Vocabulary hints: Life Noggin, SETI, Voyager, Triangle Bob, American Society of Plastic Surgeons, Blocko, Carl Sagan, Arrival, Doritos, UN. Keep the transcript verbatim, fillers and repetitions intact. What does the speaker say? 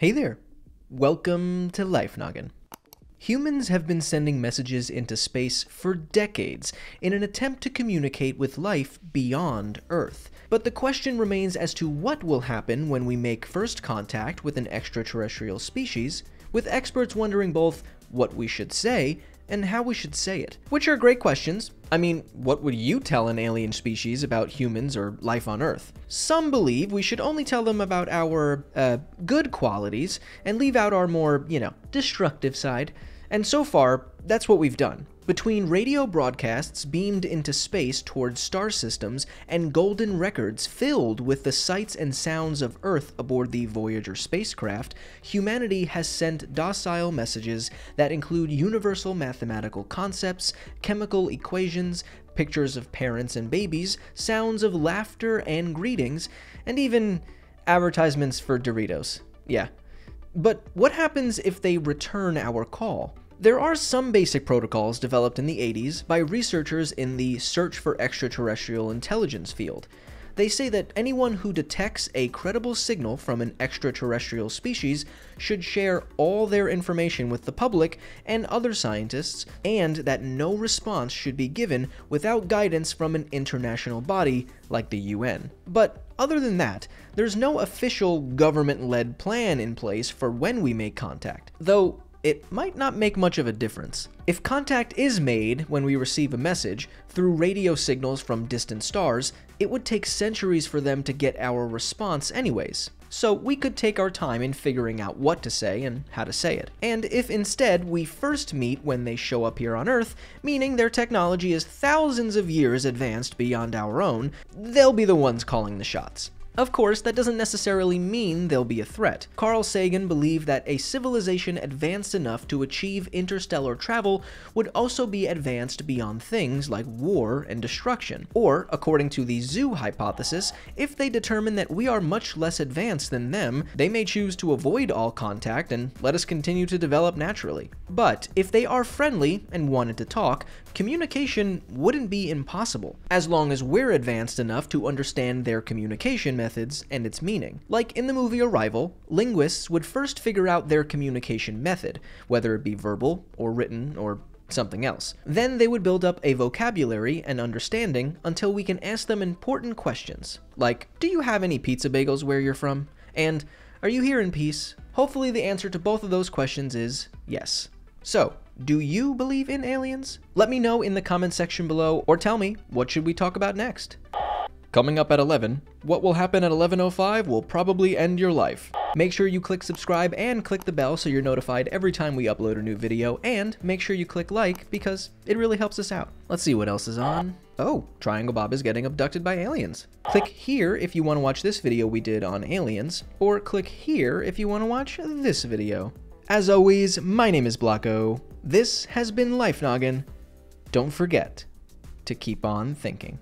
Hey there, welcome to Life Noggin. Humans have been sending messages into space for decades in an attempt to communicate with life beyond Earth. But the question remains as to what will happen when we make first contact with an extraterrestrial species, with experts wondering both what we should say and how we should say it. Which are great questions. I mean, what would you tell an alien species about humans or life on Earth? Some believe we should only tell them about our uh, good qualities and leave out our more, you know, destructive side. And so far, that's what we've done. Between radio broadcasts beamed into space towards star systems and golden records filled with the sights and sounds of Earth aboard the Voyager spacecraft, humanity has sent docile messages that include universal mathematical concepts, chemical equations, pictures of parents and babies, sounds of laughter and greetings, and even advertisements for Doritos. Yeah. But what happens if they return our call? There are some basic protocols developed in the eighties by researchers in the search for extraterrestrial intelligence field. They say that anyone who detects a credible signal from an extraterrestrial species should share all their information with the public and other scientists, and that no response should be given without guidance from an international body like the U N. But other than that, there's no official government-led plan in place for when we make contact, though it might not make much of a difference. If contact is made when we receive a message through radio signals from distant stars, it would take centuries for them to get our response anyways. So we could take our time in figuring out what to say and how to say it. And if instead we first meet when they show up here on Earth, meaning their technology is thousands of years advanced beyond our own, they'll be the ones calling the shots. Of course, that doesn't necessarily mean they'll be a threat. Carl Sagan believed that a civilization advanced enough to achieve interstellar travel would also be advanced beyond things like war and destruction. Or, according to the zoo hypothesis, if they determine that we are much less advanced than them, they may choose to avoid all contact and let us continue to develop naturally. But if they are friendly and wanted to talk, communication wouldn't be impossible, as long as we're advanced enough to understand their communication methods. methods and its meaning. Like in the movie Arrival, linguists would first figure out their communication method, whether it be verbal or written or something else. Then they would build up a vocabulary and understanding until we can ask them important questions, like, do you have any pizza bagels where you're from? And are you here in peace? Hopefully the answer to both of those questions is yes. So, do you believe in aliens? Let me know in the comment section below, or tell me, what should we talk about next? Coming up at eleven, what will happen at eleven oh five will probably end your life. Make sure you click subscribe and click the bell so you're notified every time we upload a new video, and make sure you click like because it really helps us out. Let's see what else is on. Oh, Triangle Bob is getting abducted by aliens. Click here if you want to watch this video we did on aliens, or click here if you want to watch this video. As always, my name is Blocko. This has been Life Noggin. Don't forget to keep on thinking.